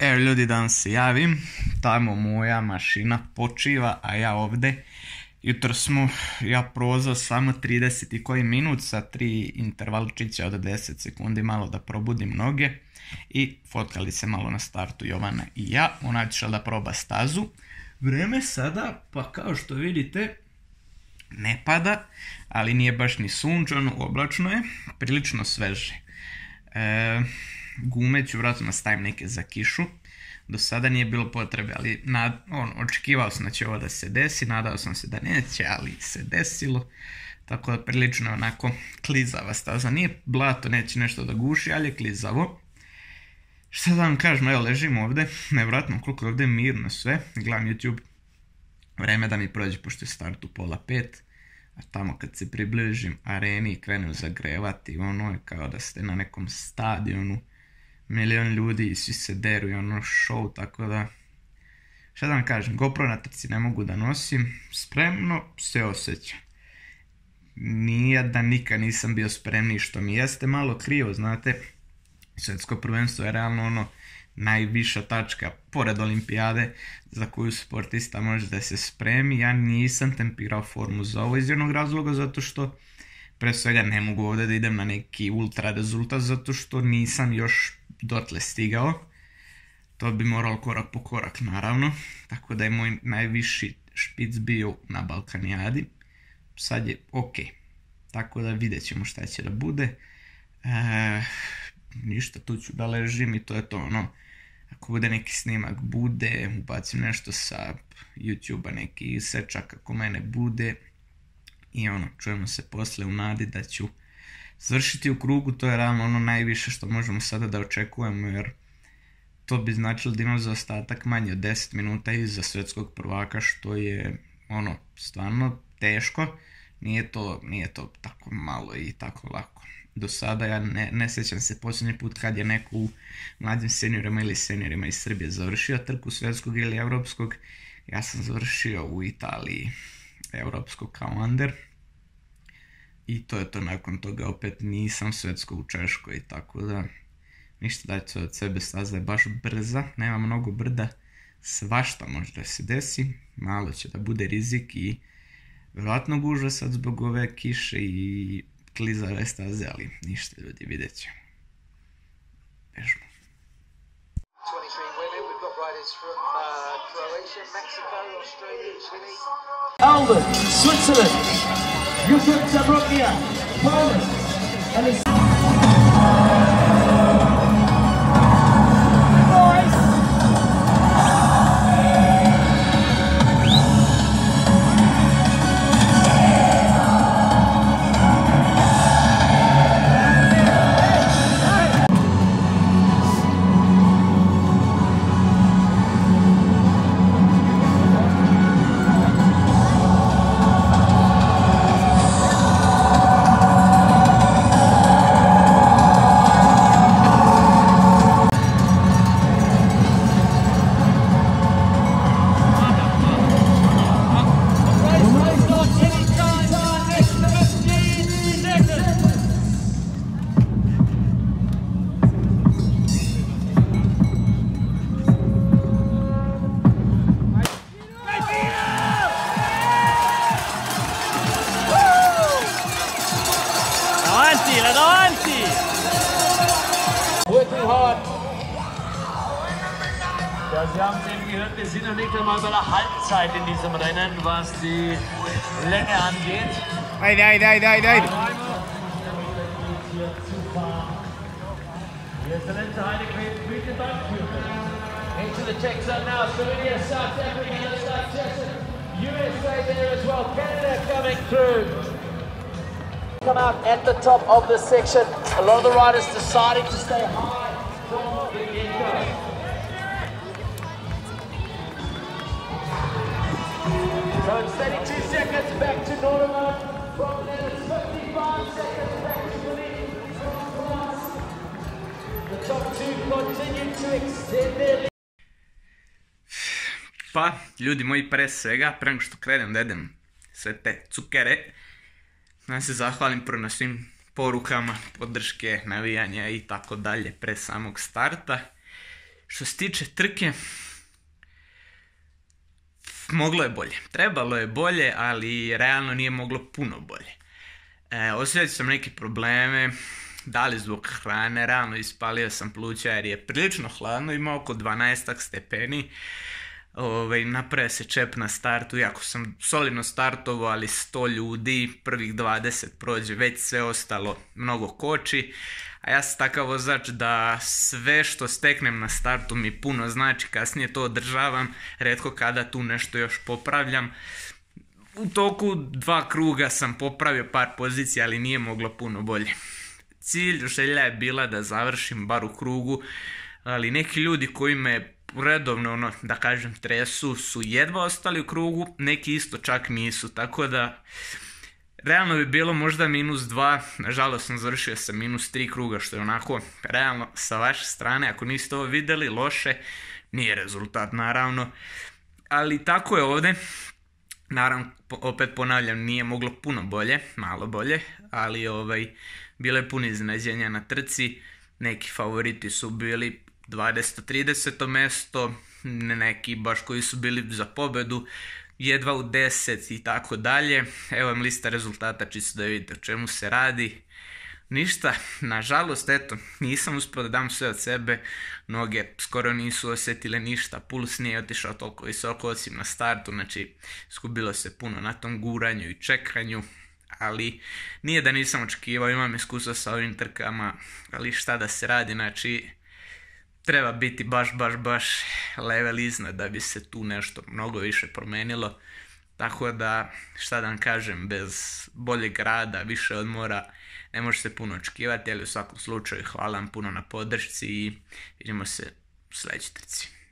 Evo ljudi, danas se javim, tamo moja mašina počiva, a ja ovde. Jutro smo, ja prozao samo 30 i koji minut sa 3 intervalčića od 10 sekundi, malo da probudim noge. I fotkali se malo na startu Jovana i ja, ona je išla da proba stazu. Vreme sada, pa kao što vidite, ne pada, ali nije baš ni sunčano, oblačno je, prilično sveže. Gume ću vratno stavim neke za kišu, do sada nije bilo potrebe, ali očekivao sam da će ovo da se desi, nadao sam se da neće, ali se desilo, tako da prilično je onako klizava staza, nije blato, neće nešto da guši, ali je klizavo. Šta da vam kažem, evo ležim ovde, nevratno koliko je ovde mirno sve, gledam YouTube, vreme da mi prođe pošto je start u 4:30, a tamo kad se približim areni i krenu zagrevati, ono je kao da ste na nekom stadionu, milion ljudi i svi se deru i ono show, tako da, šta da vam kažem, GoPro na trci ne mogu da nosim, spremno se osjećam. Nije da nikad nisam bio spremni, što mi jeste malo krivo, znate, svetsko prvenstvo je realno ono najviša tačka, pored olimpijade, za koju sportista može da se spremi. Ja nisam tempirao formu za ovo iz jednog razloga, zato što pre svega ne mogu ovde da idem na neki ultra rezultat, zato što nisam još dotle stigao. To bi moralo korak po korak, naravno. Tako da je moj najviši špic bio na Balkanijadi. Sad je ok. Tako da vidjet ćemo šta će da bude. Ništa, tu ću da ležim i to je to ono. Ako bude neki snimak, bude. Ubacim nešto sa YouTube-a, neki sečak ako mene bude. I ono, čujemo se posle u nadi da ću završiti u krugu. To je realno ono najviše što možemo sada da očekujemo, jer to bi značilo da imam za ostatak manje od 10 minuta iza svetskog prvaka, što je ono stvarno teško. Nije to tako malo i tako lako. Do sada ja ne sjećam se posljednji put kad je neko u mladim seniorima ili seniorima iz Srbije završio trku svetskog ili evropskog. Ja sam završio u Italiji evropskog kao under. I to je to, nakon toga opet nisam svetsko u Češkoj, tako da ništa daći se od sebe, staza je baš brza, nema mnogo brda, svašta može da se desi, malo će da bude rizik i vjerojatno gužva sad zbog ove kiše i klizave staze, ali ništa ljudi, vidjet ćemo. Bežmo. Alba, Switzerland, Ukraine, Serbia, Poland, and it's... Sie haben es eben gehört, wir sind noch nicht einmal bei der Halbzeit in diesem Rennen, was die Länge angeht. Nein. Jetzt der letzte Heidequet, bitte Bankführer. Into the check zone now, Slovenia, South Africa, South Chester, USA there as well, Canada coming through. Come out at the top of the section, a lot of the riders deciding to stay high from the get-go. So it's 32 seconds back to Norderman, from there it's 55 seconds back to Willie from Glass. The top two continue to extend their lead. Pa, ljudi moji, pre svega, prema što krenem da jedem sve te cukere, da se zahvalim prvo na svim porukama, podrške, navijanja i tako dalje pre samog starta. Što se tiče trke, moglo je bolje. Trebalo je bolje, ali realno nije moglo puno bolje. Osjetio sam neke probleme, da li zbog hrane, realno ispalio sam pluća jer je prilično hladno, imao oko 12 stepeni. Napravio se čep na startu, iako sam solidno startovao, ali 100 ljudi, prvih 20 prođe, već sve ostalo mnogo koči. A ja sam takav vozač da sve što steknem na startu mi puno znači, kasnije to održavam, retko kada tu nešto još popravljam. U toku dva kruga sam popravio par pozicija, ali nije moglo puno bolje. Cilj, želja je bila da završim bar u krugu, ali neki ljudi koji me redovno, da kažem, tresu, su jedva ostali u krugu, neki isto čak nisu, tako da realno bi bilo možda -2, nažalost sam završio sa -3 kruga, što je onako, realno, sa vaše strane, ako niste ovo videli, loše, nije rezultat, naravno, ali tako je ovdje. Naravno, opet ponavljam, nije moglo puno bolje, malo bolje, ali bilo je puno iznenađenja na trci, neki favoriti su bili 20-30 mjesto, neki baš koji su bili za pobjedu, jedva u 10 i tako dalje. Evo vam lista rezultata, čisto da vidite o čemu se radi. Ništa, nažalost, eto, nisam uspio da dam sve od sebe, noge skoro nisu osjetile ništa, puls nije otišao toliko visoko osim na startu, znači izgubilo se puno na tom guranju i čekanju, ali nije da nisam očekivao, imam iskustva sa ovim trkama, ali šta da se radi, znači treba biti baš level iznad da bi se tu nešto mnogo više promenilo, tako da šta da vam kažem, bez boljeg rada, više odmora, ne može se puno očekivati, ali u svakom slučaju hvala vam puno na podršci i vidimo se u sljedećoj trci.